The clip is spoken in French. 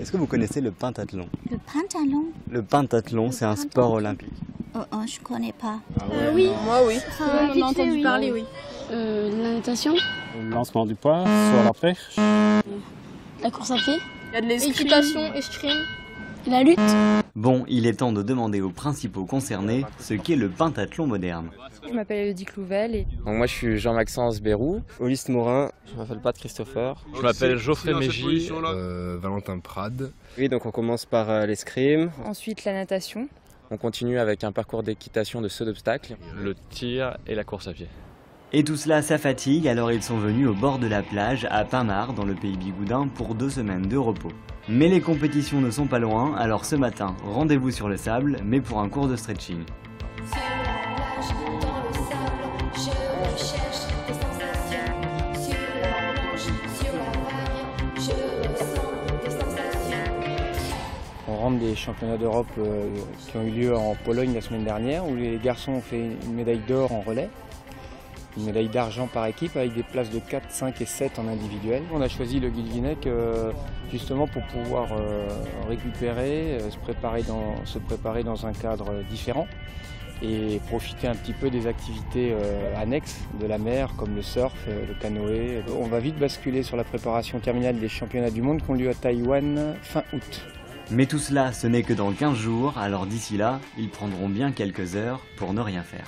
Est-ce que vous connaissez le pentathlon? Le pentathlon? Le pentathlon, c'est un sport olympique. Oh, je connais pas. Oui. Moi, oui. On a entendu parler, oui. La natation? Le lancement du poids, sur la perche. La course à pied? Il y a de l'équitation, escrime. La lutte? Bon, il est temps de demander aux principaux concernés ce qu'est le pentathlon moderne. Je m'appelle Élodie Clouvel. Donc moi je suis Jean-Maxence Béroux. Oliste Morin. Je m'appelle Pat Christopher. Je m'appelle Geoffrey Mégy. Valentin Prade. Oui, donc on commence par l'escrime. Ensuite la natation. On continue avec un parcours d'équitation de saut d'obstacle. Le tir et la course à pied. Et tout cela, ça fatigue, alors ils sont venus au bord de la plage, à Penmarc'h, dans le Pays Bigouden, pour 2 semaines de repos. Mais les compétitions ne sont pas loin, alors ce matin, rendez-vous sur le sable, mais pour un cours de stretching. On rentre des championnats d'Europe qui ont eu lieu en Pologne la semaine dernière, où les garçons ont fait une médaille d'or en relais. Une médaille d'argent par équipe avec des places de 4, 5 et 7 en individuel. On a choisi le Guilvinec justement pour pouvoir récupérer, se préparer dans un cadre différent et profiter un petit peu des activités annexes de la mer comme le surf, le canoë. On va vite basculer sur la préparation terminale des championnats du monde qui ont lieu à Taïwan fin août. Mais tout cela, ce n'est que dans 15 jours, alors d'ici là, ils prendront bien quelques heures pour ne rien faire.